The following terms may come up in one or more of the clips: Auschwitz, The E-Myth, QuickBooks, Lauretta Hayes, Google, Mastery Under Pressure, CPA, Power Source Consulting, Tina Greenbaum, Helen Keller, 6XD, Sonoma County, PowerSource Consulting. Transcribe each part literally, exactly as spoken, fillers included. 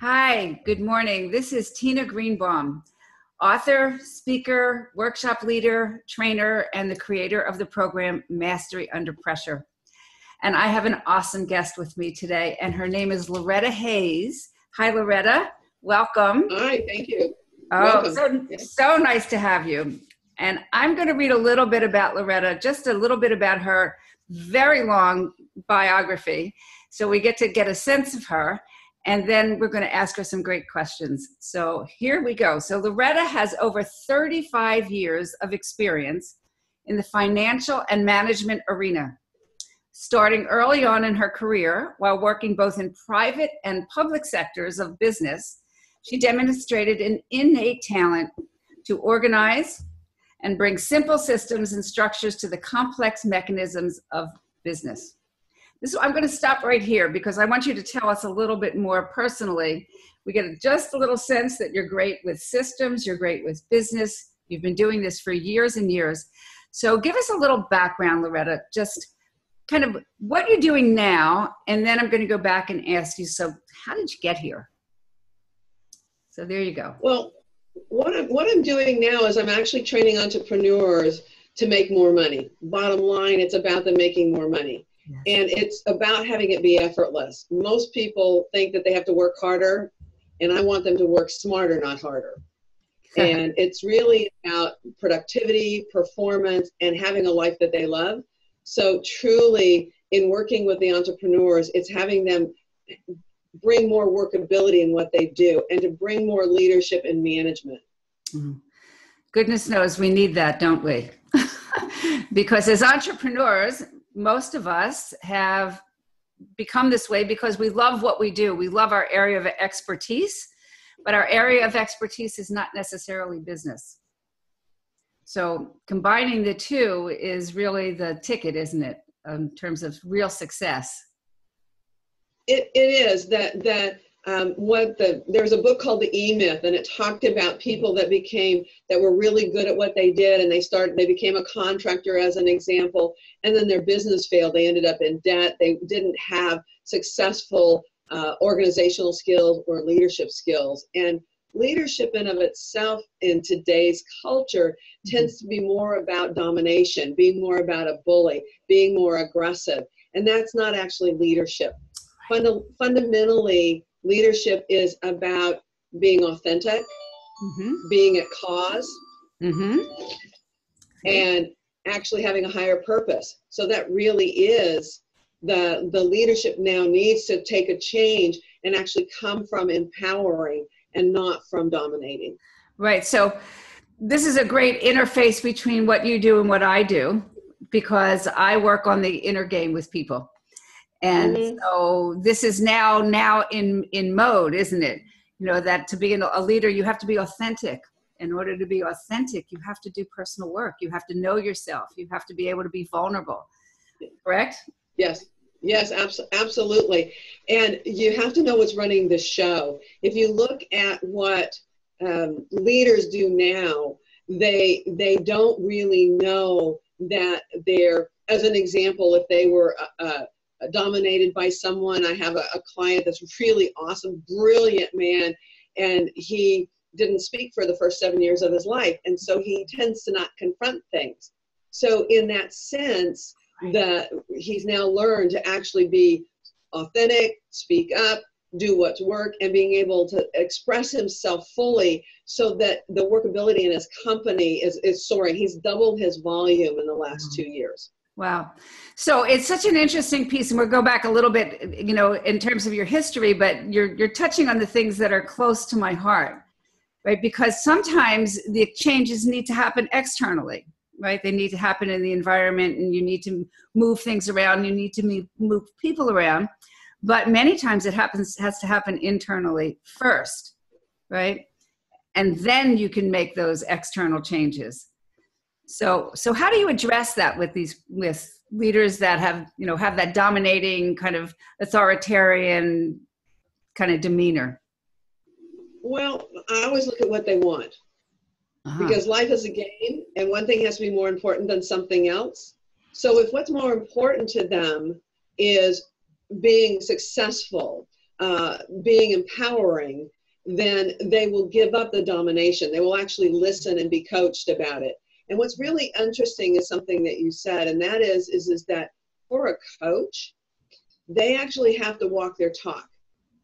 Hi, good morning. This is Tina Greenbaum, author, speaker, workshop leader, trainer, and the creator of the program Mastery Under Pressure. And I have an awesome guest with me today, and her name is Lauretta Hayes. Hi, Lauretta. Welcome. Hi, thank you. Oh, so, so nice to have you. And I'm going to read a little bit about Lauretta, just a little bit about her very long biography, so we get to get a sense of her. And then we're going to ask her some great questions. So here we go. So Lauretta has over thirty-five years of experience in the financial and management arena, starting early on in her career while working both in private and public sectors of business. She demonstrated an innate talent to organize and bring simple systems and structures to the complex mechanisms of business. So I'm going to stop right here because I want you to tell us a little bit more personally. We get just a little sense that you're great with systems, you're great with business. You've been doing this for years and years. So give us a little background, Lauretta, just kind of what you're doing now. And then I'm going to go back and ask you, so how did you get here? So there you go. Well, what I'm, what I'm doing now is I'm actually training entrepreneurs to make more money. Bottom line, it's about them making more money. Yes. And it's about having it be effortless. Most people think that they have to work harder, and I want them to work smarter, not harder. And it's really about productivity, performance, and having a life that they love. So truly, in working with the entrepreneurs, it's having them bring more workability in what they do and to bring more leadership and management. Mm. Goodness knows we need that, don't we? Because as entrepreneurs, most of us have become this way because we love what we do. We love our area of expertise, but our area of expertise is not necessarily business. So combining the two is really the ticket, isn't it, in terms of real success? It, it is that, that um, what the, there's a book called The E-Myth, and it talked about people that became, that were really good at what they did, and they started, they became a contractor as an example. And then their business failed. They ended up in debt. They didn't have successful uh, organizational skills or leadership skills. And leadership in of itself in today's culture tends to be more about domination, being more about a bully, being more aggressive. And that's not actually leadership. Funda- fundamentally, leadership is about being authentic, mm-hmm. being at cause, mm-hmm. and actually having a higher purpose. So that really is the, the leadership now needs to take a change and actually come from empowering and not from dominating. Right. So this is a great interface between what you do and what I do, because I work on the inner game with people. And mm-hmm. so this is now, now in, in mode, isn't it? You know, that to be a leader, you have to be authentic. In order to be authentic, you have to do personal work. You have to know yourself. You have to be able to be vulnerable, correct? Yes, yes, abs- absolutely. And you have to know what's running the show. If you look at what um, leaders do now, they, they don't really know that they're, as an example, if they were uh, dominated by someone. I have a, a client that's really awesome, brilliant man, and he didn't speak for the first seven years of his life. And so he tends to not confront things. So in that sense, the, he's now learned to actually be authentic, speak up, do what's work, and being able to express himself fully so that the workability in his company is, is soaring. He's doubled his volume in the last two years. Wow. So it's such an interesting piece, and we'll go back a little bit, you know, in terms of your history, but you're, you're touching on the things that are close to my heart. Right, because sometimes the changes need to happen externally, right? They need to happen in the environment, and you need to move things around, you need to move people around. But many times it happens has to happen internally first, right? And then you can make those external changes. So so how do you address that with these with leaders that have, you know, have that dominating kind of authoritarian kind of demeanor? Well, I always look at what they want, uh-huh. because life is a game, and one thing has to be more important than something else. So if what's more important to them is being successful, uh, being empowering, then they will give up the domination. They will actually listen and be coached about it. And what's really interesting is something that you said, and that is, is, is that for a coach, they actually have to walk their talk.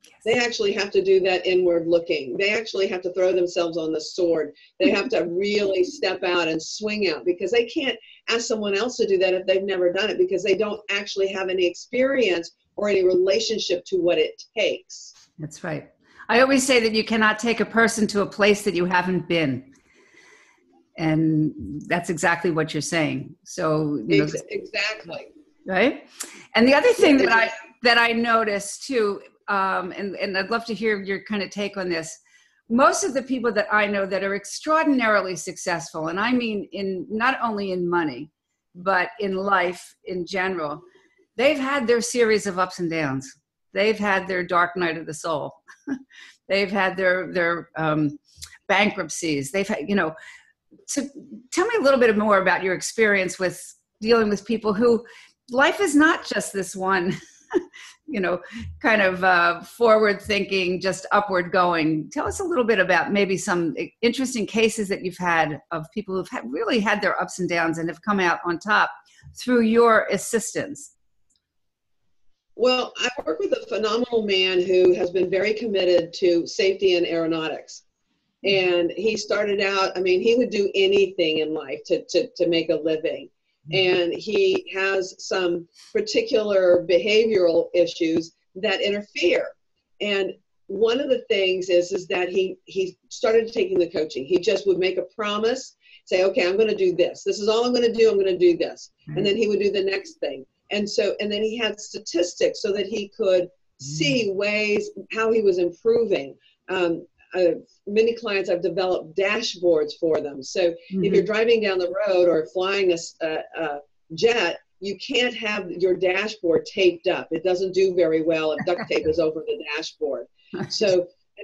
Yes. They actually have to do that inward looking. They actually have to throw themselves on the sword. They have to really step out and swing out, because they can't ask someone else to do that if they've never done it, because they don't actually have any experience or any relationship to what it takes. That's right. I always say that you cannot take a person to a place that you haven't been. And that's exactly what you're saying. So, you know, exactly. Right. And the other thing that I, that I noticed too, Um, and, and I'd love to hear your kind of take on this. Most of the people that I know that are extraordinarily successful, and I mean in not only in money, but in life in general, they've had their series of ups and downs. They've had their dark night of the soul. They've had their their um, bankruptcies. They've had, you know, so tell me a little bit more about your experience with dealing with people who life is not just this one. you know, kind of uh, forward thinking, just upward going. Tell us a little bit about maybe some interesting cases that you've had of people who've had, really had their ups and downs and have come out on top through your assistance. Well, I work with a phenomenal man who has been very committed to safety in aeronautics. And he started out, I mean, he would do anything in life to, to, to make a living. And he has some particular behavioral issues that interfere. And one of the things is, is that he, he started taking the coaching. He just would make a promise, say, okay, I'm going to do this. This is all I'm going to do. I'm going to do this. Mm-hmm. And then he would do the next thing. And so, and then he had statistics so that he could mm-hmm. see ways how he was improving. Um, Uh, many clients, I've developed dashboards for them. So mm-hmm. if you're driving down the road or flying a, a, a jet, you can't have your dashboard taped up. It doesn't do very well if duct tape is over the dashboard. So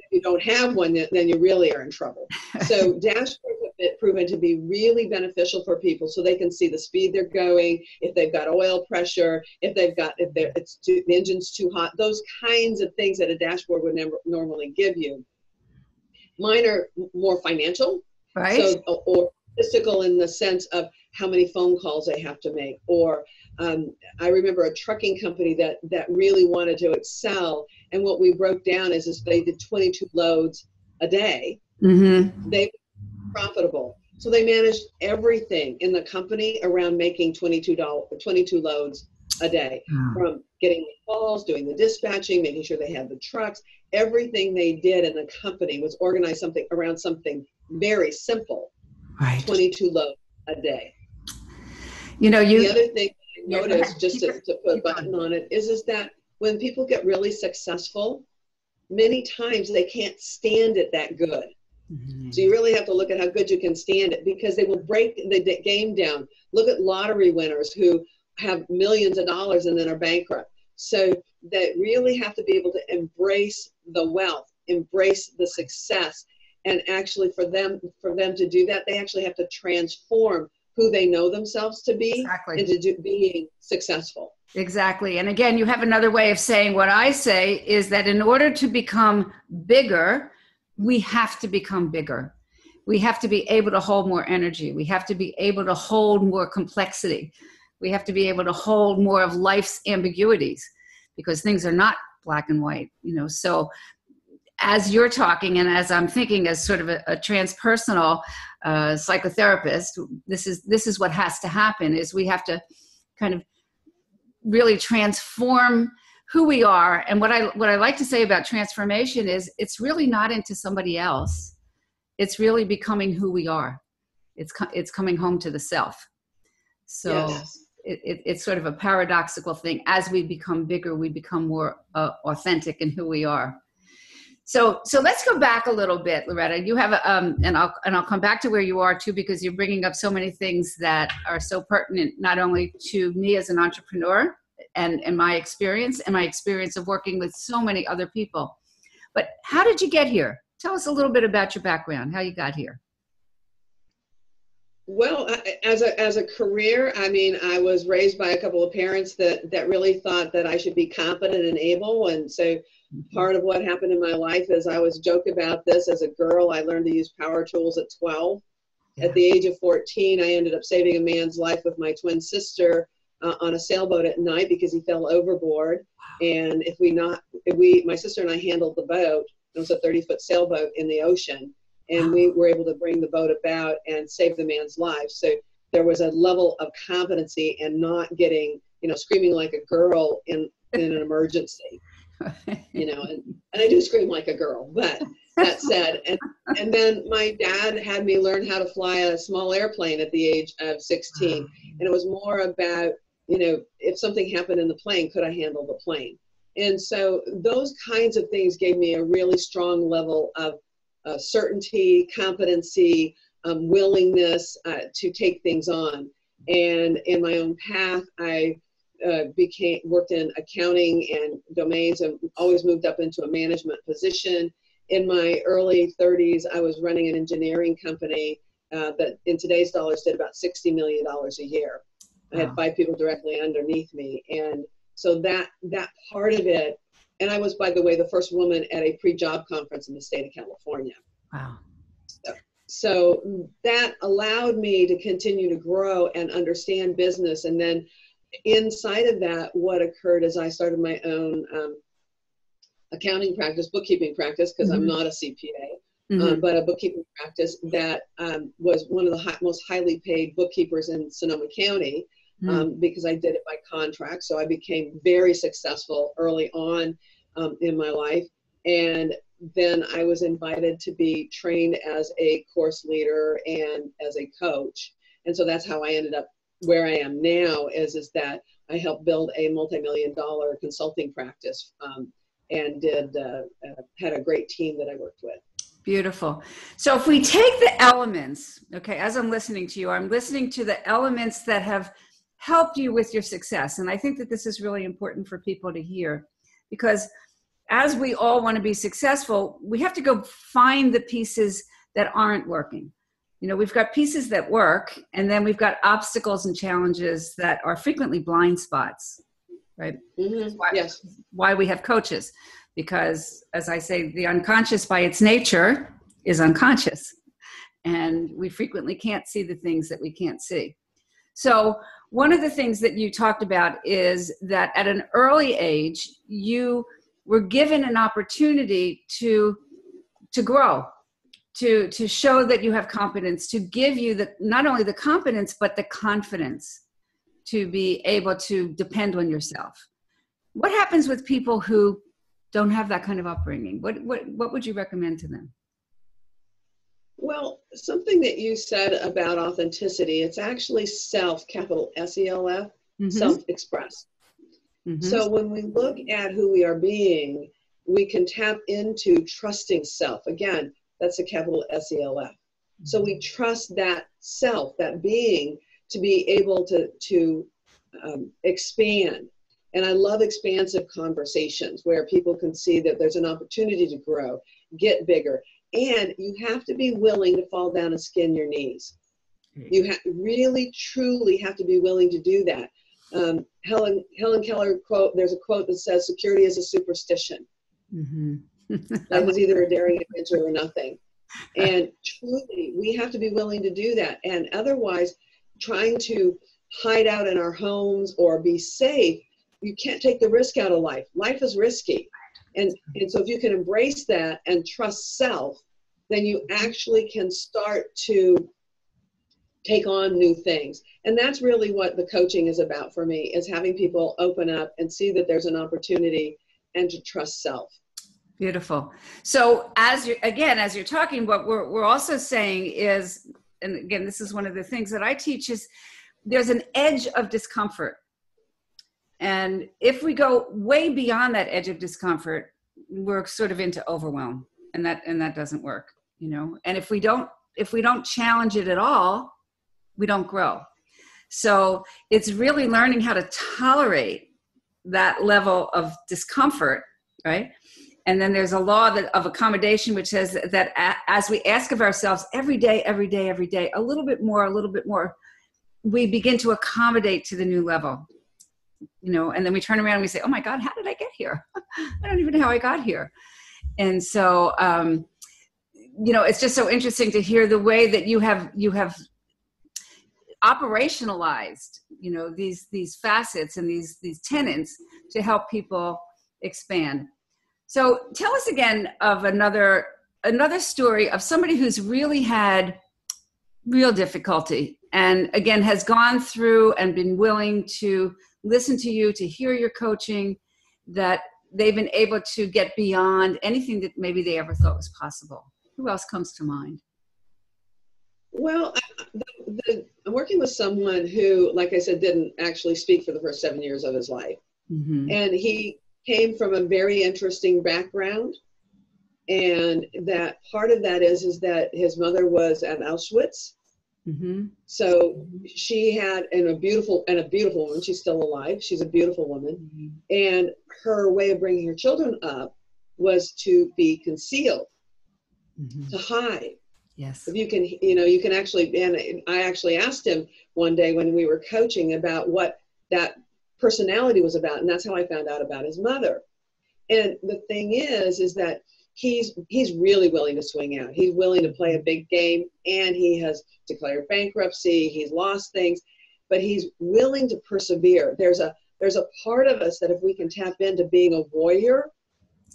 if you don't have one, then you really are in trouble. So dashboards have been proven to be really beneficial for people, so they can see the speed they're going, if they've got oil pressure, if they've got if they're, it's too, the engine's too hot, those kinds of things that a dashboard would never normally give you. Mine are more financial, right? So, or statistical in the sense of how many phone calls I have to make. Or um, I remember a trucking company that, that really wanted to excel. And what we broke down is, is they did twenty-two loads a day. Mm-hmm. They were profitable. So they managed everything in the company around making twenty-two, twenty-two loads a day, mm. from getting the calls, doing the dispatching, making sure they had the trucks. Everything they did in the company was organized something around something very simple, right? twenty-two loads a day. You know, you. The other thing I noticed, just to, to put a button on it, is is that when people get really successful, many times they can't stand it that good. Mm-hmm. So you really have to look at how good you can stand it, because they will break the game down. Look at lottery winners who have millions of dollars and then are bankrupt. So they really have to be able to embrace the wealth, embrace the success. And actually for them, for them to do that, they actually have to transform who they know themselves to be exactly. into do, being successful. Exactly. And again, you have another way of saying what I say is that in order to become bigger, we have to become bigger. We have to be able to hold more energy. We have to be able to hold more complexity. We have to be able to hold more of life's ambiguities, because things are not black and white, you know. So as you're talking and as I'm thinking as sort of a, a transpersonal uh, psychotherapist, this is, this is what has to happen, is we have to kind of really transform who we are. And what I, what I like to say about transformation is it's really not into somebody else. It's really becoming who we are. It's, co- it's coming home to the self. So yes. it, it, it's sort of a paradoxical thing. As we become bigger, we become more uh, authentic in who we are. So, so let's go back a little bit, Lauretta. You have, a, um, and I'll and I'll come back to where you are too, because you're bringing up so many things that are so pertinent, not only to me as an entrepreneur and and my experience and my experience of working with so many other people. But how did you get here? Tell us a little bit about your background, how you got here. Well, as a, as a career, I mean, I was raised by a couple of parents that, that really thought that I should be competent and able. And so Part of what happened in my life is I was joked about this as a girl. I learned to use power tools at twelve. Yeah. At the age of fourteen, I ended up saving a man's life with my twin sister uh, on a sailboat at night because he fell overboard. Wow. And if we not, if we, my sister and I handled the boat. It was a thirty foot sailboat in the ocean. And wow. we were able to bring the boat about and save the man's life. So there was a level of competency and not getting, you know, screaming like a girl in, in an emergency. You know, and, and I do scream like a girl, but that said, and, and then my dad had me learn how to fly a small airplane at the age of sixteen. Wow. And it was more about, you know, if something happened in the plane, could I handle the plane? And so those kinds of things gave me a really strong level of uh, certainty, competency, um, willingness uh, to take things on. And in my own path, I Uh, became worked in accounting and domains, and always moved up into a management position. In my early thirties, I was running an engineering company uh, that, in today's dollars, did about sixty million dollars a year. Wow. I had five people directly underneath me, and so that that part of it. And I was, by the way, the first woman at a pre-job conference in the state of California. Wow! So, so that allowed me to continue to grow and understand business, and then. Inside of that, what occurred is I started my own um, accounting practice, bookkeeping practice, because mm-hmm. I'm not a C P A, mm-hmm. um, but a bookkeeping practice that um, was one of the high, most highly paid bookkeepers in Sonoma County, mm-hmm. um, because I did it by contract. So I became very successful early on um, in my life. And then I was invited to be trained as a course leader and as a coach. And so that's how I ended up where I am now is, is that I helped build a multi-million dollar consulting practice um, and did, uh, uh, had a great team that I worked with. Beautiful. So if we take the elements, okay, as I'm listening to you, I'm listening to the elements that have helped you with your success. And I think that this is really important for people to hear, because as we all want to be successful, we have to go find the pieces that aren't working. You know, we've got pieces that work, and then we've got obstacles and challenges that are frequently blind spots, right? Mm-hmm. Why, yes. Why we have coaches, because as I say, the unconscious by its nature is unconscious, and we frequently can't see the things that we can't see. So one of the things that you talked about is that at an early age, you were given an opportunity to, to grow. To, to show that you have competence, to give you the, not only the competence, but the confidence to be able to depend on yourself. What happens with people who don't have that kind of upbringing? What, what, what would you recommend to them? Well, something that you said about authenticity, it's actually self, capital S E L F, mm-hmm. self-expressed. Mm-hmm. So when we look at who we are being, we can tap into trusting self. Again, that's a capital S E L F. So we trust that self, that being, to be able to, to um, expand. And I love expansive conversations where people can see that there's an opportunity to grow, get bigger. And you have to be willing to fall down and skin your knees. You ha- really, truly have to be willing to do that. Um, Helen, Helen Keller quote, there's a quote that says, security is a superstition. Mm-hmm. That was either a daring adventure or nothing. And truly, we have to be willing to do that. And otherwise, trying to hide out in our homes or be safe, you can't take the risk out of life. Life is risky. And, and so if you can embrace that and trust self, then you actually can start to take on new things. And that's really what the coaching is about for me, is having people open up and see that there's an opportunity and to trust self. Beautiful. So as you, again, as you're talking, what we're, we're also saying is, and again, this is one of the things that I teach, is there's an edge of discomfort. And if we go way beyond that edge of discomfort, we're sort of into overwhelm, and that, and that doesn't work, you know? And if we don't, if we don't challenge it at all, we don't grow. So it's really learning how to tolerate that level of discomfort, right? And then there's a law that, of accommodation, which says that a, as we ask of ourselves every day, every day, every day, a little bit more, a little bit more, we begin to accommodate to the new level. you know, and then we turn around and we say, oh my God, how did I get here? I don't even know how I got here. And so, um, you know, it's just so interesting to hear the way that you have, you have operationalized, you know, these, these facets and these, these tenets to help people expand. So tell us again of another, another story of somebody who's really had real difficulty and again, has gone through and been willing to listen to you, to hear your coaching, that they've been able to get beyond anything that maybe they ever thought was possible. Who else comes to mind? Well, the, the, working with someone who, like I said, didn't actually speak for the first seven years of his life. Mm-hmm. And he came from a very interesting background. And that part of that is, is that his mother was at Auschwitz. Mm-hmm. So she had, and a beautiful, and a beautiful woman, she's still alive. She's a beautiful woman. Mm-hmm. And her way of bringing her children up was to be concealed, mm-hmm. to hide. Yes. If you can, you know, you can actually, and I actually asked him one day when we were coaching about what that personality was about. And that's how I found out about his mother. And the thing is, is that he's, he's really willing to swing out. He's willing to play a big game, and he has declared bankruptcy. He's lost things, but he's willing to persevere. There's a, there's a part of us that if we can tap into being a warrior.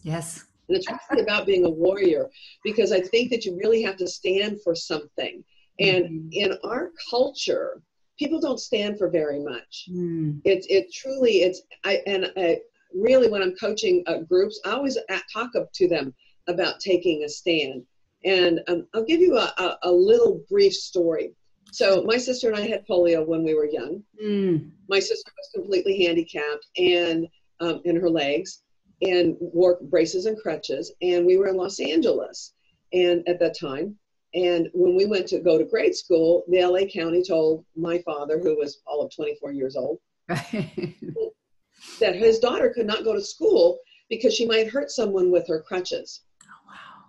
Yes. And it's really about being a warrior, because I think that you really have to stand for something. And mm-hmm. in our culture, people don't stand for very much. Mm. It's, it truly it's, I, and I really, when I'm coaching uh, groups, I always at, talk up to them about taking a stand. And um, I'll give you a, a, a little brief story. So my sister and I had polio when we were young. Mm. My sister was completely handicapped and um, in her legs, and wore braces and crutches. And we were in Los Angeles and at that time. And when we went to go to grade school, the L A County told my father, who was all of twenty-four years old, that his daughter could not go to school because she might hurt someone with her crutches. Oh, wow.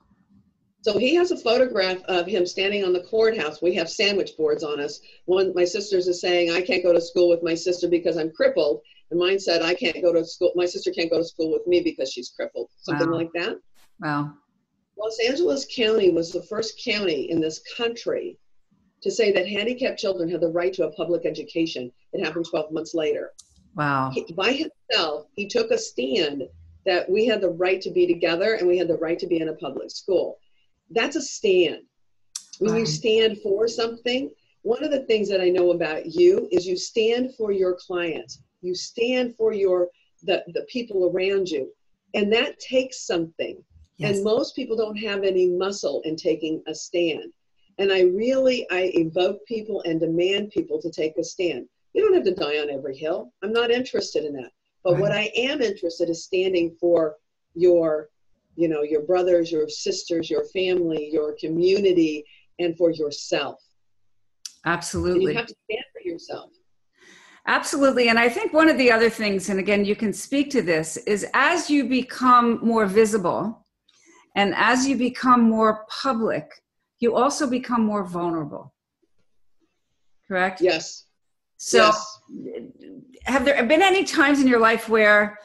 So he has a photograph of him standing on the courthouse. We have sandwich boards on us. One, my sister's is saying, I can't go to school with my sister because I'm crippled. And mine said, I can't go to school. My sister can't go to school with me because she's crippled. Something wow. like that. Wow. Los Angeles County was the first county in this country to say that handicapped children had the right to a public education. It happened twelve months later. Wow. He, by himself, he took a stand that we had the right to be together and we had the right to be in a public school. That's a stand. When wow. you stand for something, one of the things that I know about you is you stand for your clients. You stand for your the, the people around you. And that takes something. Yes. And most people don't have any muscle in taking a stand. And I really, I evoke people and demand people to take a stand. You don't have to die on every hill. I'm not interested in that. But right. what I am interested in is standing for your, you know, your brothers, your sisters, your family, your community, and for yourself. Absolutely. And you have to stand for yourself. Absolutely. And I think one of the other things, and again, you can speak to this, is as you become more visible and as you become more public, you also become more vulnerable. Correct? Yes. So yes. have there been any times in your life where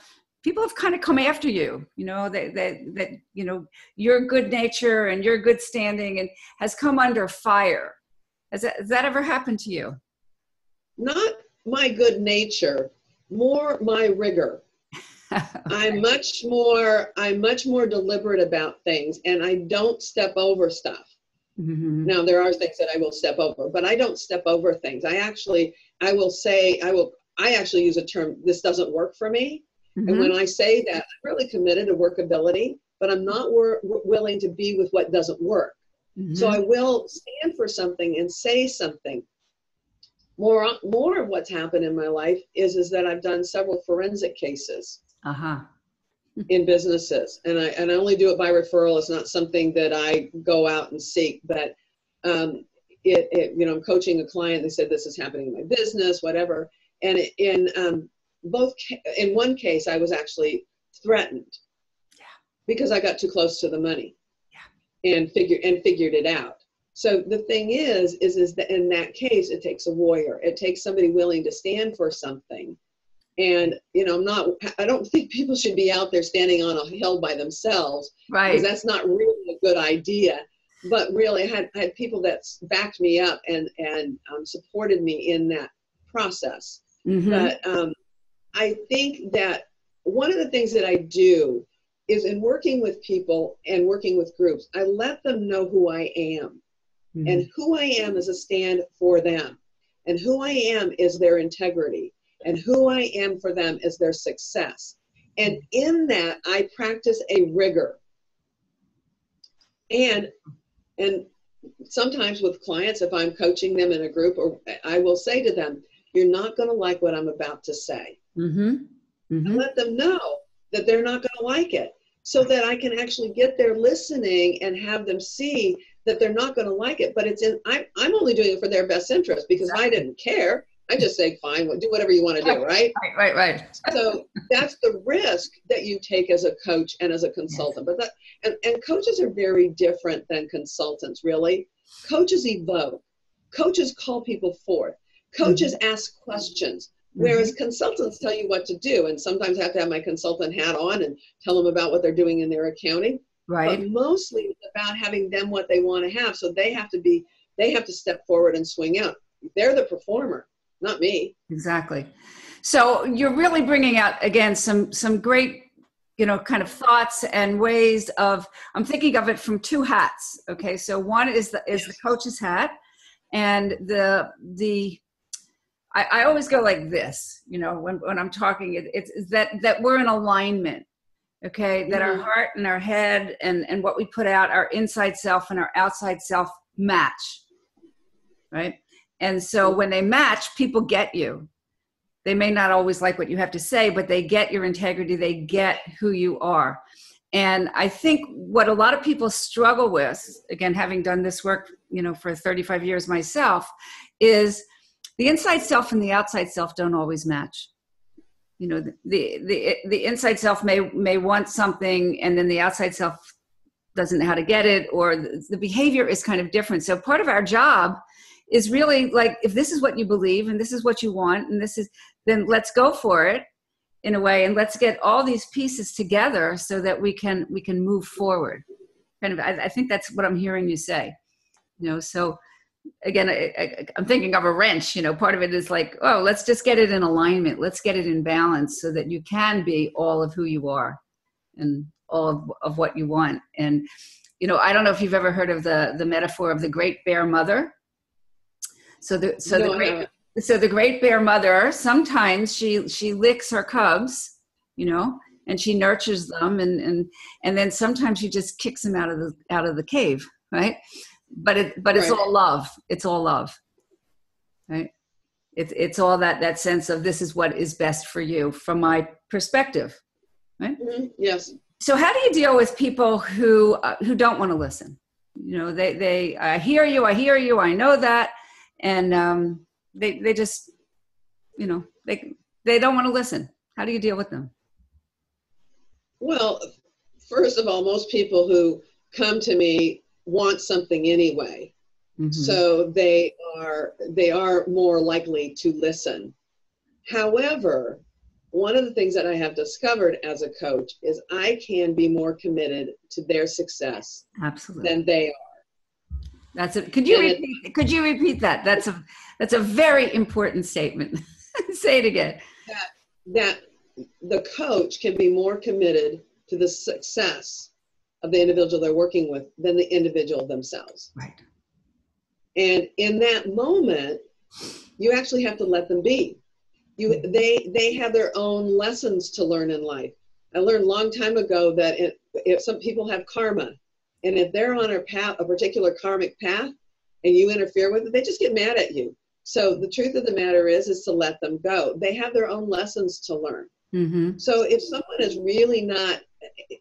people have kind of come after you, you know, that, that, that you know, your good nature and your good standing and has come under fire? Has that, has that ever happened to you? Not my good nature, more my rigor. I'm much more, I'm much more deliberate about things, and I don't step over stuff. Mm-hmm. Now there are things that I will step over, but I don't step over things. I actually, I will say, I will, I actually use a term, this doesn't work for me. Mm-hmm. And when I say that, I'm really committed to workability, but I'm not wor- willing to be with what doesn't work. Mm-hmm. So I will stand for something and say something. More, more of what's happened in my life is, is that I've done several forensic cases uh-huh. in businesses, and I, and I only do it by referral. It's not something that I go out and seek, but um, it, it, you know, I'm coaching a client. They said, this is happening in my business, whatever. And in um, both, in one case, I was actually threatened yeah. because I got too close to the money yeah. and figure and figured it out. So the thing is, is, is that in that case, it takes a warrior. It takes somebody willing to stand for something And, you know, I'm not, I don't think people should be out there standing on a hill by themselves. Right. Because that's not really a good idea. But really, I had, I had people that backed me up and, and um, supported me in that process. Mm-hmm. But um, I think that one of the things that I do is in working with people and working with groups, I let them know who I am. Mm-hmm. And who I am is a stand for them. And who I am is their integrity. And who I am for them is their success. And in that, I practice a rigor. And and sometimes with clients, if I'm coaching them in a group, or I will say to them, you're not going to like what I'm about to say. Mm-hmm. Mm-hmm. And let them know that they're not going to like it, so that I can actually get their listening and have them see that they're not going to like it. But it's in, I'm, I'm only doing it for their best interest, because I didn't care. I just say, fine, do whatever you want to do, right? Right, right, right. So that's the risk that you take as a coach and as a consultant. But that, and, and coaches are very different than consultants, really. Coaches evoke. Coaches call people forth. Coaches mm-hmm. ask questions, whereas mm-hmm. consultants tell you what to do. And sometimes I have to have my consultant hat on and tell them about what they're doing in their accounting. Right. But mostly it's about having them what they want to have. So they have to be, they have to step forward and swing out. They're the performer. Not me. Exactly. So you're really bringing out, again, some some great, you know, kind of thoughts and ways of, I'm thinking of it from two hats. Okay. So one is the, is the coach's hat, and the, the, I, I always go like this, you know, when, when I'm talking, it, it's that, that we're in alignment. Okay. That mm-hmm. our heart and our head and, and what we put out, our inside self and our outside self match. Right. And so when they match, people get you. They may not always like what you have to say, but they get your integrity. They get who you are. And I think what a lot of people struggle with, again, having done this work, you know, for thirty-five years myself, is the inside self and the outside self don't always match. You know, the the, the inside self may, may want something, and then the outside self doesn't know how to get it, or the, the behavior is kind of different. So part of our job is really like, if this is what you believe and this is what you want and this is, then let's go for it in a way, and let's get all these pieces together so that we can we can move forward. Kind of, I, I think that's what I'm hearing you say. You know, so again, I, I, I'm thinking of a wrench. You know, part of it is like, oh, let's just get it in alignment, let's get it in balance, so that you can be all of who you are and all of, of what you want. And you know, I don't know if you've ever heard of the the metaphor of the great bear mother. So the so the great so the great bear mother, sometimes she she licks her cubs, you know, and she nurtures them, and and and then sometimes she just kicks them out of the out of the cave, right? But it but it's right. all love. It's all love, right? It's it's all that that sense of, this is what is best for you from my perspective, right? Mm-hmm. Yes. So how do you deal with people who uh, who don't want to listen? You know, they they I hear you, I hear you, I know that. And um, they they just, you know, they they don't want to listen. How do you deal with them? Well, first of all, most people who come to me want something anyway, mm-hmm. so they are they are more likely to listen. However, one of the things that I have discovered as a coach is I can be more committed to their success Absolutely. Than they are. That's it. Could you repeat, could you repeat that? That's a that's a very important statement. Say it again. That, that the coach can be more committed to the success of the individual they're working with than the individual themselves. Right. And in that moment, you actually have to let them be. You they they have their own lessons to learn in life. I learned a long time ago that it, if some people have karma. And if they're on a path, a particular karmic path, and you interfere with it, they just get mad at you. So the truth of the matter is, is to let them go. They have their own lessons to learn. Mm-hmm. So if someone is really not,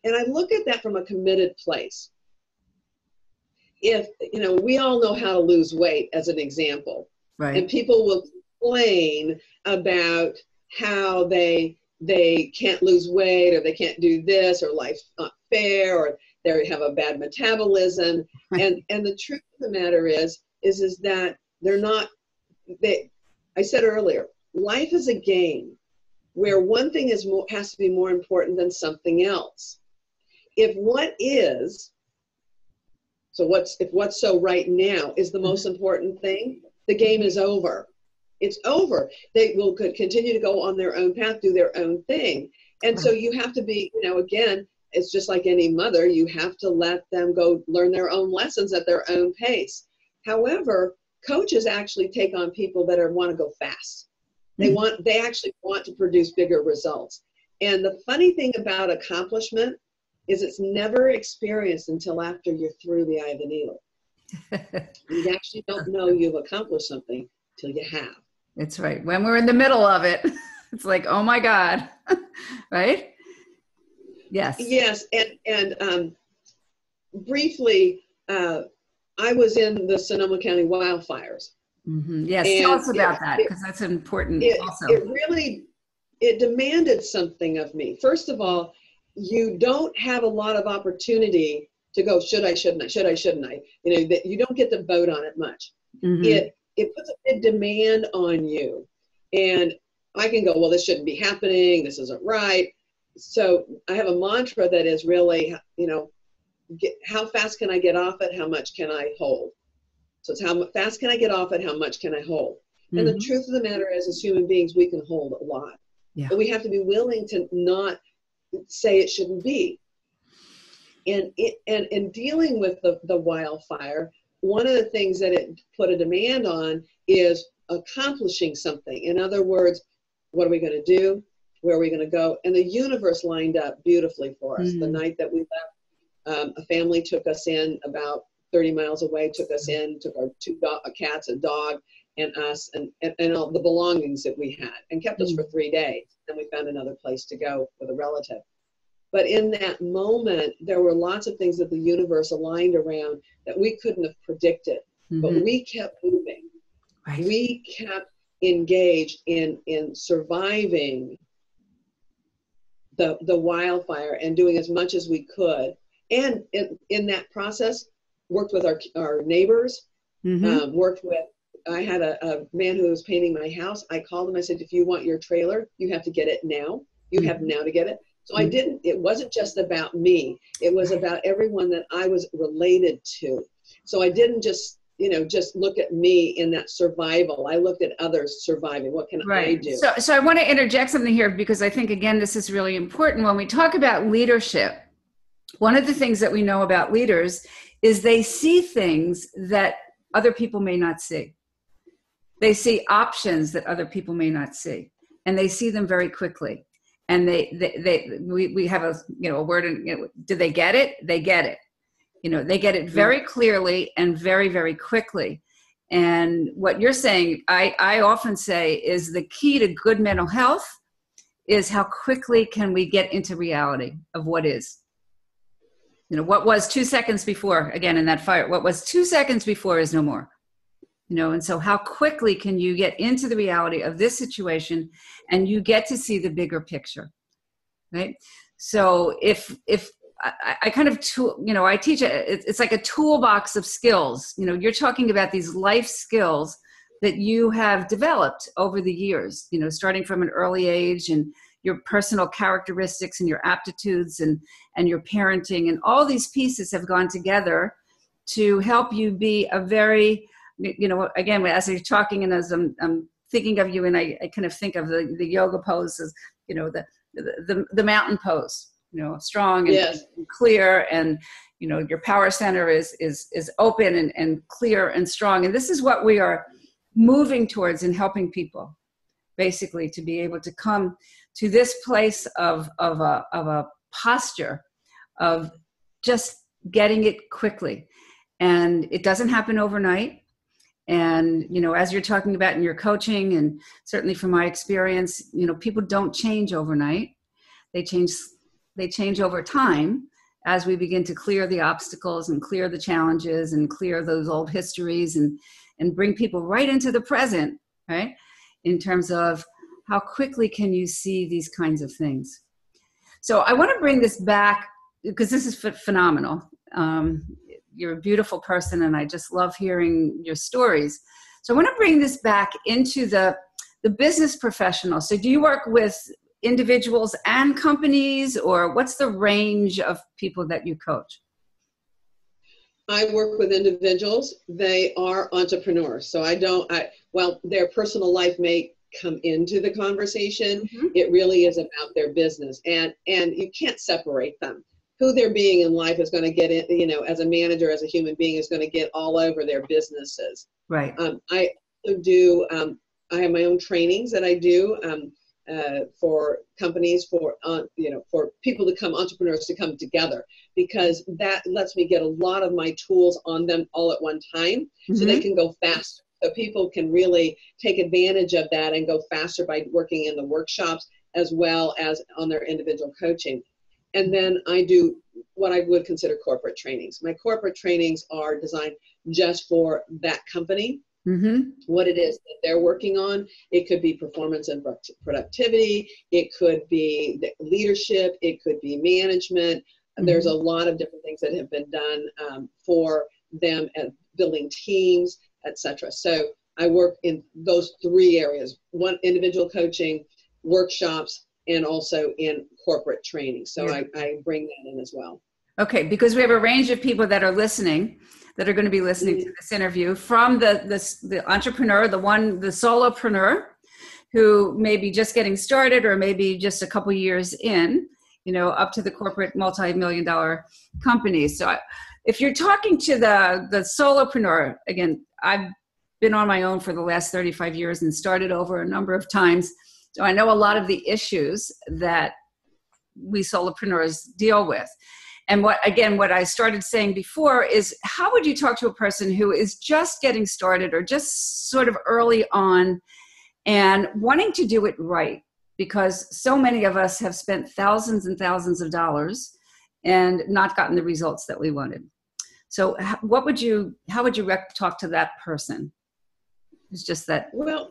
and I look at that from a committed place. If, you know, we all know how to lose weight as an example. Right. And people will complain about how they, they can't lose weight, or they can't do this, or life's not fair, or they have a bad metabolism, and and the truth of the matter is is is that they're not. They, I said earlier, life is a game. where one thing is more, has to be more important than something else. If what is, so what's, if what's so right now is the most important thing, the game is over. It's over. They will continue to go on their own path, do their own thing. And so you have to be, you know, again, it's just like any mother, you have to let them go learn their own lessons at their own pace. However, coaches actually take on people that are, want to go fast. They want, they actually want to produce bigger results. And the funny thing about accomplishment is it's never experienced until after you're through the eye of the needle. You actually don't know you've accomplished something till you have. That's right. When we're in the middle of it, it's like, oh my God, right? Yes. Yes. And, and um, briefly, uh, I was in the Sonoma County wildfires. Mm-hmm. Yes, and tell us about it, that, because that's important it, also. It really, it demanded something of me. First of all, you don't have a lot of opportunity to go, should I, shouldn't I, should I, shouldn't I? You know, that you don't get to vote on it much. Mm-hmm. It, it puts a big demand on you. And I can go, well, this shouldn't be happening. This isn't right. So I have a mantra that is really, you know, get, how fast can I get off it? How much can I hold? So it's how fast can I get off it? How much can I hold? And mm-hmm. the truth of the matter is, as human beings, we can hold a lot. Yeah. But we have to be willing to not say it shouldn't be. And it, and in dealing with the, the wildfire, one of the things that it put a demand on is accomplishing something. In other words, what are we going to do? Where are we going to go? And the universe lined up beautifully for us. Mm-hmm. The night that we left, um, a family took us in about thirty miles away, took us in, took our two do- cats, a dog, and us, and, and, and all the belongings that we had, and kept mm-hmm. us for three days. Then we found another place to go with a relative. But in that moment, there were lots of things that the universe aligned around that we couldn't have predicted. Mm-hmm. But we kept moving. Right. We kept engaged in, in surviving the, the wildfire and doing as much as we could. And in, in that process, worked with our, our neighbors, mm-hmm. um, worked with, I had a, a man who was painting my house. I called him. I said, if you want your trailer, you have to get it now. You mm-hmm. have now to get it. So mm-hmm. I didn't, it wasn't just about me. It was about everyone that I was related to. So I didn't just, you know, just look at me in that survival. I looked at others surviving. What can right. I do? So, so I want to interject something here, because I think, again, this is really important. When we talk about leadership, one of the things that we know about leaders is they see things that other people may not see. They see options that other people may not see, and they see them very quickly. And they, they, they we, we have a, you know, a word, in, you know, do they get it? They get it. You know, they get it very clearly and very, very quickly. And what you're saying, I, I often say, is the key to good mental health is how quickly can we get into reality of what is. You know, what was two seconds before, again, in that fire, what was two seconds before is no more. You know, and so how quickly can you get into the reality of this situation and you get to see the bigger picture, right? So if, if I, I kind of, tool, you know, I teach, it, it's like a toolbox of skills. You know, you're talking about these life skills that you have developed over the years, you know, starting from an early age, and your personal characteristics and your aptitudes and, and your parenting, and all these pieces have gone together to help you be a very, you know, again, as you're talking and as I'm, I'm thinking of you, and I, I kind of think of the, the yoga pose as, you know, the, the, the mountain pose, you know, strong and, yes. and clear, and, you know, your power center is, is, is open and, and clear and strong. And this is what we are moving towards in helping people, basically, to be able to come to this place of, of, a, of a posture of just getting it quickly. And it doesn't happen overnight. And, you know, as you're talking about in your coaching, and certainly from my experience, you know, people don't change overnight. They change, they change over time as we begin to clear the obstacles and clear the challenges and clear those old histories and, and bring people right into the present, right? In terms of how quickly can you see these kinds of things. So I want to bring this back, because this is ph- phenomenal. Um, you're a beautiful person, and I just love hearing your stories. So I want to bring this back into the, the business professional. So do you work with individuals and companies, or what's the range of people that you coach? I work with individuals. They are entrepreneurs. So I don't, I, well, their personal life may come into the conversation. Mm-hmm. It really is about their business, and, and you can't separate them. Who they're being in life is going to get in, you know, as a manager, as a human being, is going to get all over their businesses. Right. Um, I do, um, I have my own trainings that I do um, uh, for companies, for, uh, you know, for people to come, entrepreneurs to come together, because that lets me get a lot of my tools on them all at one time. Mm-hmm. So they can go faster. So people can really take advantage of that and go faster by working in the workshops as well as on their individual coaching. And then I do what I would consider corporate trainings. My corporate trainings are designed just for that company, mm-hmm. what it is that they're working on. It could be performance and productivity. It could be leadership. It could be management. Mm-hmm. There's a lot of different things that have been done um, for them at building teams, et cetera. So I work in those three areas: one, individual coaching, workshops, and also in corporate training. So yeah. I, I bring that in as well. Okay, because we have a range of people that are listening, that are going to be listening mm-hmm. to this interview, from the, the, the entrepreneur, the one, the solopreneur, who may be just getting started or maybe just a couple years in, you know, up to the corporate multi-million dollar companies. So I, if you're talking to the, the solopreneur, again, I've been on my own for the last thirty-five years and started over a number of times. So I know a lot of the issues that we solopreneurs deal with. And what, again, what I started saying before is, how would you talk to a person who is just getting started or just sort of early on and wanting to do it right? Because so many of us have spent thousands and thousands of dollars and not gotten the results that we wanted. So what would you, how would you talk to that person? It's just that. Well,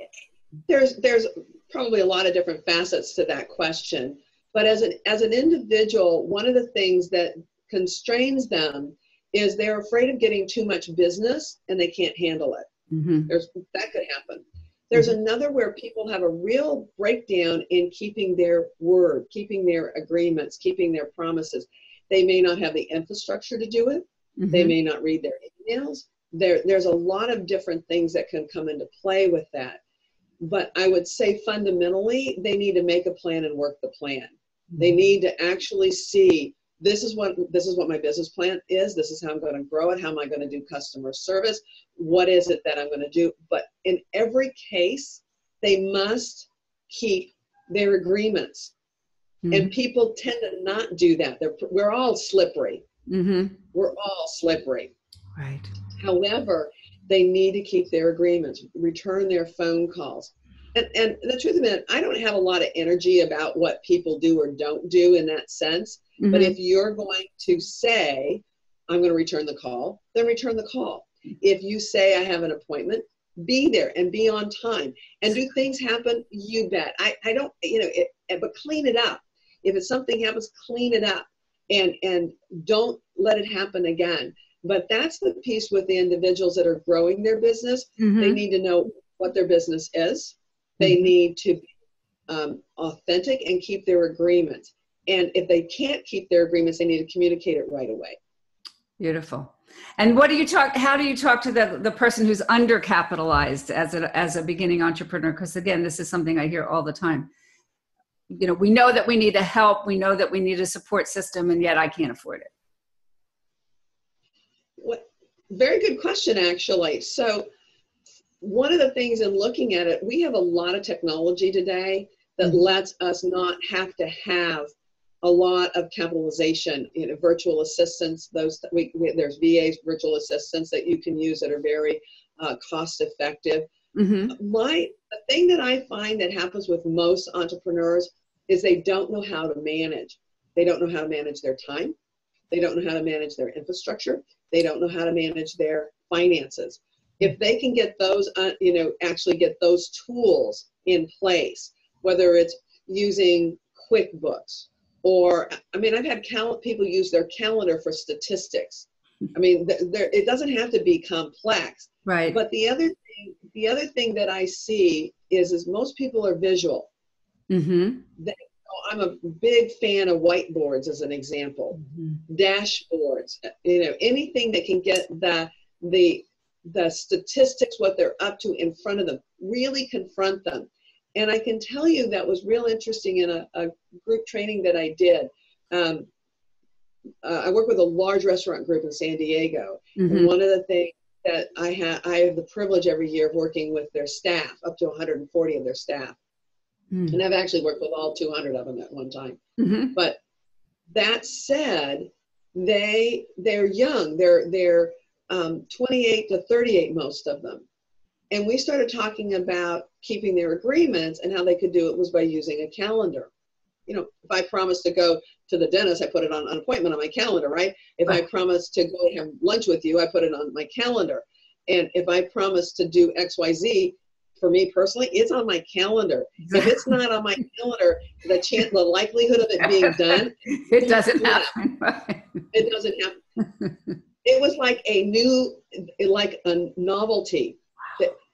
there's, there's, probably a lot of different facets to that question. But as an, as an individual, one of the things that constrains them is they're afraid of getting too much business and they can't handle it. Mm-hmm. There's, that could happen. There's mm-hmm. another where people have a real breakdown in keeping their word, keeping their agreements, keeping their promises. They may not have the infrastructure to do it. Mm-hmm. They may not read their emails. There, there's a lot of different things that can come into play with that. But I would say fundamentally, they need to make a plan and work the plan. They need to actually see, this is what, this is what my business plan is. This is how I'm going to grow it. How am I going to do customer service? What is it that I'm going to do? But in every case, they must keep their agreements. Mm-hmm. And people tend to not do that. They're, we're all slippery. Mm-hmm. We're all slippery. Right. However, they need to keep their agreements, return their phone calls. And, and the truth of it, I don't have a lot of energy about what people do or don't do in that sense. Mm-hmm. But if you're going to say, I'm going to return the call, then return the call. If you say I have an appointment, be there and be on time. And do things happen? You bet. I, I don't, you know, it, but clean it up. If it's something happens, clean it up and, and don't let it happen again. But that's the piece with the individuals that are growing their business. Mm-hmm. They need to know what their business is. They mm-hmm. need to be um, authentic and keep their agreements. And if they can't keep their agreements, they need to communicate it right away. Beautiful. And what do you talk, how do you talk to the, the person who's undercapitalized as a, as a beginning entrepreneur? Because again, this is something I hear all the time. You know, we know that we need to help. We know that we need a support system, and yet I can't afford it. Very good question, actually. So one of the things in looking at it, we have a lot of technology today that mm-hmm. lets us not have to have a lot of capitalization, you know, virtual assistants. Those we, we, there's V As, virtual assistants that you can use that are very uh, cost effective. Mm-hmm. My, the thing that I find that happens with most entrepreneurs is they don't know how to manage. They don't know how to manage their time. They don't know how to manage their infrastructure. They don't know how to manage their finances. If they can get those, uh, you know, actually get those tools in place, whether it's using QuickBooks or, I mean, I've had cal- people use their calendar for statistics. I mean, th- there, it doesn't have to be complex. Right. But the other thing, the other thing that I see is, is most people are visual. Mm-hmm. They I'm a big fan of whiteboards as an example, mm-hmm. dashboards, you know, anything that can get the, the, the statistics, what they're up to in front of them, really confront them. And I can tell you that was real interesting in a, a group training that I did. Um, uh, I work with a large restaurant group in San Diego. Mm-hmm. And one of the things that I have, I have the privilege every year of working with their staff, up to one hundred forty of their staff. Mm-hmm. And I've actually worked with all two hundred of them at one time. Mm-hmm. But that said, they, they're young. They're, they're um, twenty-eight to thirty-eight, most of them. And we started talking about keeping their agreements and how they could do it was by using a calendar. You know, if I promise to go to the dentist, I put it on an appointment on my calendar, right? If right. I promise to go have lunch with you, I put it on my calendar. And if I promise to do X, Y, Z, for me personally, it's on my calendar. If it's not on my calendar, the chance, the likelihood of it being done, it doesn't happen. It doesn't happen. It was like a new, like a novelty.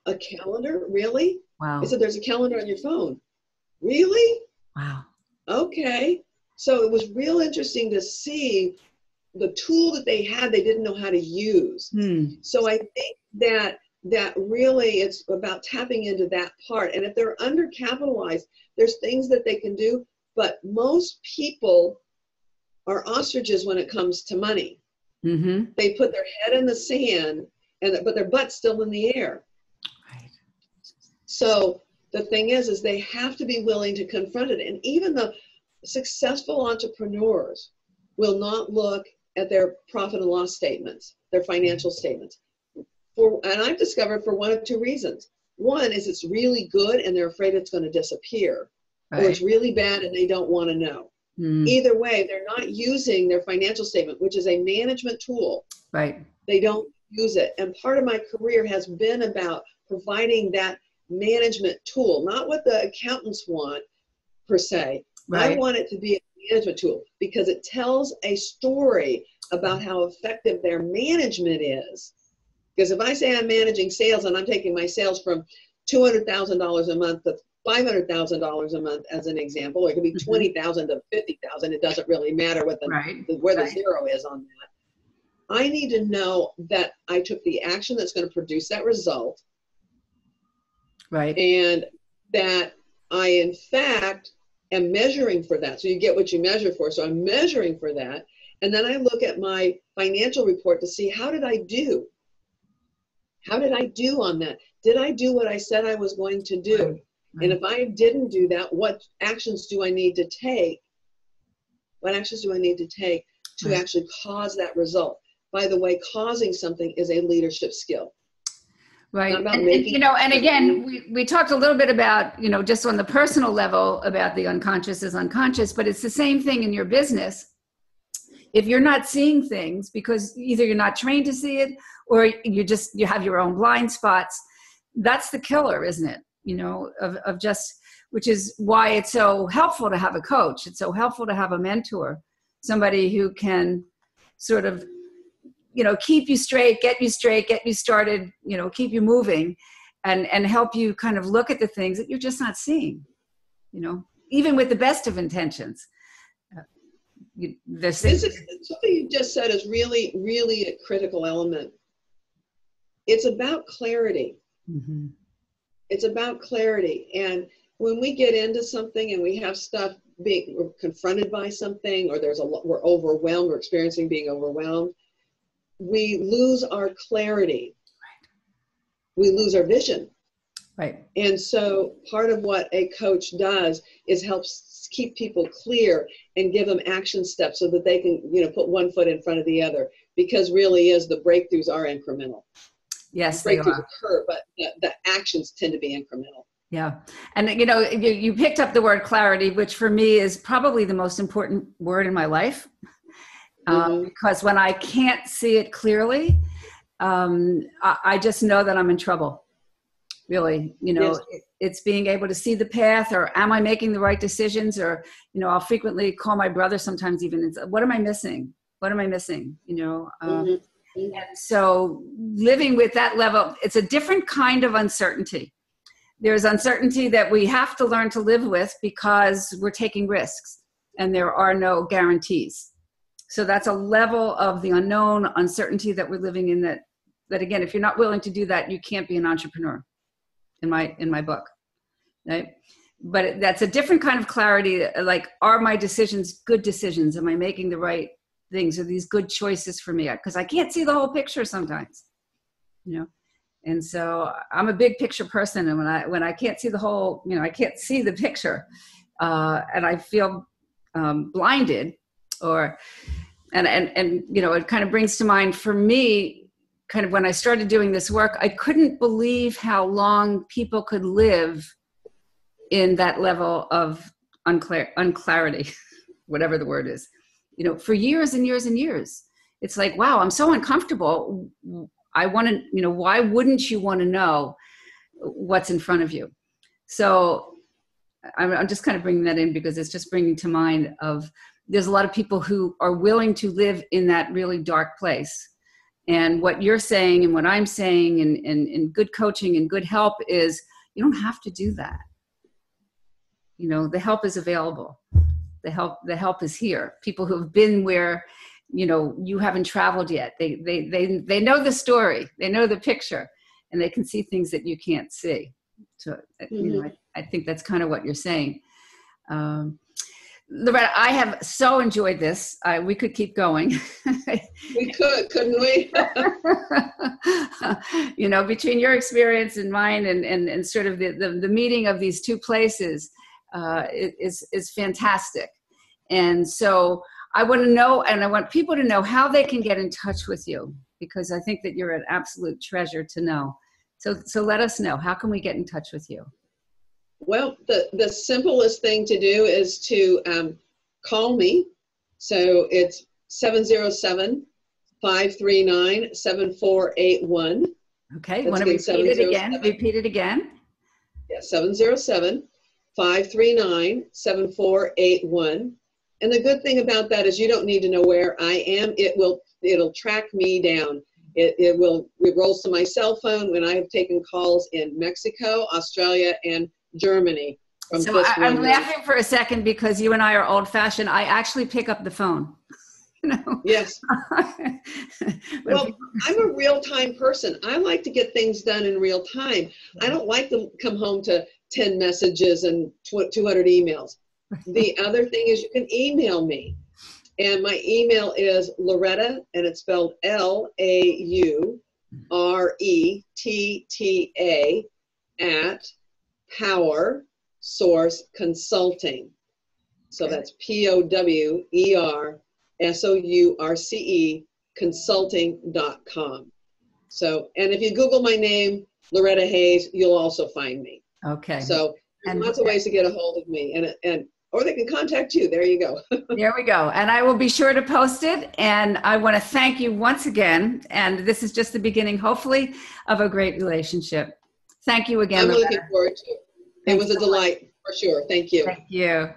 A calendar? Really? Wow. I said, there's a calendar on your phone. Really? Wow. Okay. So it was real interesting to see the tool that they had, they didn't know how to use. Hmm. So I think that that really it's about tapping into that part. And if they're undercapitalized, there's things that they can do, but most people are ostriches when it comes to money. Mm-hmm. They put their head in the sand, and but their butt's still in the air. So the thing is, is they have to be willing to confront it. And even the successful entrepreneurs will not look at their profit and loss statements, their financial statements. For, and I've discovered for one of two reasons. One is it's really good and they're afraid it's going to disappear. Right. Or it's really bad and they don't want to know. Mm. Either way, they're not using their financial statement, which is a management tool. Right. They don't use it. And part of my career has been about providing that management tool, not what the accountants want per se. Right. I want it to be a management tool because it tells a story about how effective their management is. Because if I say I'm managing sales and I'm taking my sales from two hundred thousand dollars a month to five hundred thousand dollars a month as an example, or it could be twenty thousand dollars to fifty thousand dollars, it doesn't really matter what the, right. the, where right. the zero is on that. I need to know that I took the action that's going to produce that result. Right. And that I, in fact, am measuring for that. So you get what you measure for. So I'm measuring for that. And then I look at my financial report to see how did I do? How did I do on that? Did I do what I said I was going to do? Right. Right. And if I didn't do that, what actions do I need to take? What actions do I need to take to right. actually cause that result? By the way, causing something is a leadership skill. Right. And, and, you know, and again, we, we talked a little bit about, you know, just on the personal level about the unconscious is unconscious, but it's the same thing in your business. If you're not seeing things because either you're not trained to see it or you just, you have your own blind spots, that's the killer, isn't it? You know, of, of just, which is why it's so helpful to have a coach. It's so helpful to have a mentor, somebody who can sort of, you know, keep you straight, get you straight, get you started, you know, keep you moving and, and help you kind of look at the things that you're just not seeing, you know, even with the best of intentions. Uh, you, this is, something you just said is really, really a critical element. It's about clarity. Mm-hmm. It's about clarity. And when we get into something and we have stuff being we're confronted by something, or there's a lot, we're overwhelmed, we're experiencing being overwhelmed, we lose our clarity. Right. We lose our vision. Right. And so part of what a coach does is helps keep people clear and give them action steps so that they can, you know, put one foot in front of the other, because really is the breakthroughs are incremental. Yes, breakthroughs they are. occur, but the, the actions tend to be incremental. Yeah. And you know, you, you picked up the word clarity, which for me is probably the most important word in my life. Um, because when I can't see it clearly, um, I, I just know that I'm in trouble, really. You know, yes. it, it's being able to see the path, or am I making the right decisions? Or, you know, I'll frequently call my brother sometimes even, and say, what am I missing? What am I missing? You know, um, mm-hmm. Mm-hmm. And so living with that level, it's a different kind of uncertainty There's uncertainty that we have to learn to live with because we're taking risks and there are no guarantees. So that's a level of the unknown, uncertainty that we're living in that, that again, if you're not willing to do that, you can't be an entrepreneur in my, in my book, right? But that's a different kind of clarity. Like, are my decisions good decisions? Am I making the right things? Are these good choices for me? Because I can't see the whole picture sometimes, you know? And so I'm a big picture person. And when I, when I can't see the whole, you know, I can't see the picture uh, and I feel um, blinded or, and, and, and, you know, it kind of brings to mind for me, kind of when I started doing this work, I couldn't believe how long people could live in that level of unclar- unclarity, whatever the word is, you know, for years and years and years. It's like, wow, I'm so uncomfortable. I want to, you know, why wouldn't you want to know what's in front of you? So I'm, I'm just kind of bringing that in because it's just bringing to mind of there's a lot of people who are willing to live in that really dark place. And what you're saying and what I'm saying and, and, and good coaching and good help is you don't have to do that. You know, the help is available. The help, the help is here. People who have been where, you know, you haven't traveled yet. They, they, they, they know the story, they know the picture, and they can see things that you can't see. So, mm-hmm. you know, I, I think that's kind of what you're saying. Um, Lauretta, I have so enjoyed this. Uh, we could keep going. We could, couldn't we? You know, between your experience and mine and, and, and sort of the, the, the meeting of these two places uh, is, is fantastic. And so, I want to know, and I want people to know how they can get in touch with you, because I think that you're an absolute treasure to know. So, so let us know, how can we get in touch with you? Well, the, the simplest thing to do is to um, call me. So it's seven oh seven, five three nine, seven four eight one. Okay, want to repeat it again? Repeat it again. Yeah, seven oh seven, five three nine, seven four eight one. And the good thing about that is you don't need to know where I am. It will, it'll track me down. It, it will, it rolls to my cell phone when I have taken calls in Mexico, Australia, and Germany. From so I, I'm laughing for a second because you and I are old fashioned. I actually pick up the phone. No. Yes. Well, I'm a real time person. I like to get things done in real time. I don't like to come home to ten messages and two hundred emails. The other thing is you can email me, and my email is Lauretta, and it's spelled L A U R E T T A at Power Source Consulting. So that's P O W E R S O U R C E consulting dot com. So, and if you Google my name, Lauretta Hayes, you'll also find me. Okay. So there's and, lots of ways to get a hold of me, and and. Or they can contact you. There you go. There we go. And I will be sure to post it. And I want to thank you once again. And this is just the beginning, hopefully, of a great relationship. Thank you again. I'm Lauretta. Looking forward to it. Thanks it was so a delight much. For sure. Thank you. Thank you.